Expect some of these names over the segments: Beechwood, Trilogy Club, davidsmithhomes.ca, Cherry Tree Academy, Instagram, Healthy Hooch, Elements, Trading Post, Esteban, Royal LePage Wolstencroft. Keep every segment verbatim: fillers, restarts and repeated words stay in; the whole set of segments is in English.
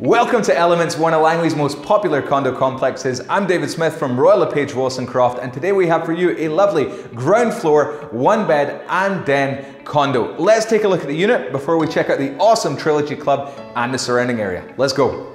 Welcome to Elements, one of Langley's most popular condo complexes. I'm David Smith from Royal LePage Wolstencroft, and today we have for you a lovely ground floor, one bed and den condo. Let's take a look at the unit before we check out the awesome Trilogy Club and the surrounding area. Let's go.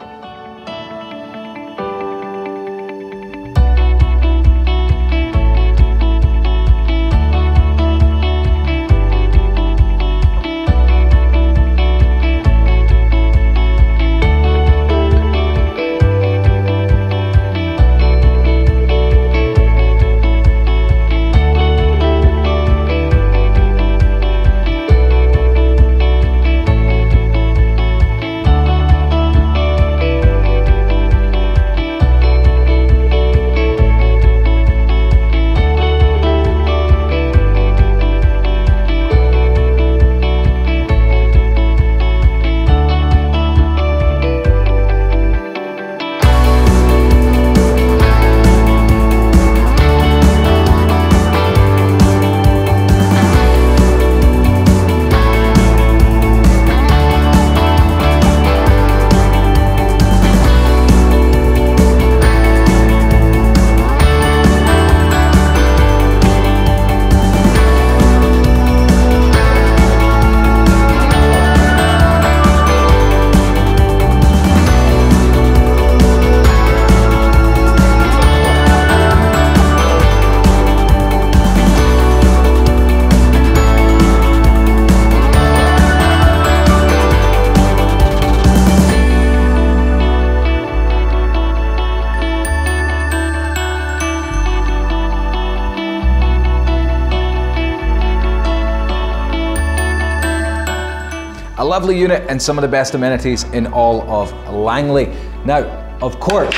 A lovely unit and some of the best amenities in all of Langley. Now, of course,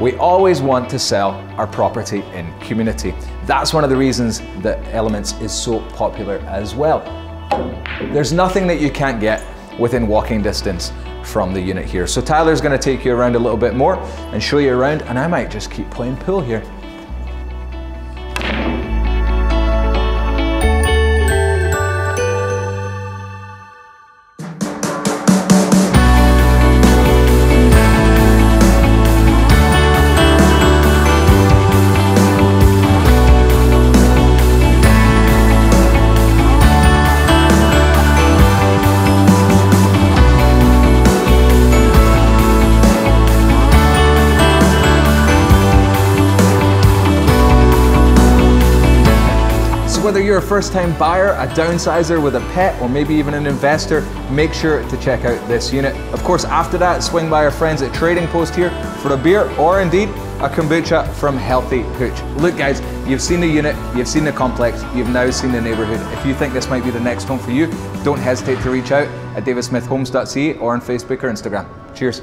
we always want to sell our property in community. That's one of the reasons that Elements is so popular as well. There's nothing that you can't get within walking distance from the unit here. So Tyler's gonna take you around a little bit more and show you around, and I might just keep playing pool here. Whether you're a first-time buyer, a downsizer with a pet, or maybe even an investor, make sure to check out this unit. Of course, after that, swing by our friends at Trading Post here for a beer or indeed a kombucha from Healthy Hooch. Look guys, you've seen the unit, you've seen the complex, you've now seen the neighbourhood. If you think this might be the next home for you, don't hesitate to reach out at david smith homes dot c a or on Facebook or Instagram. Cheers.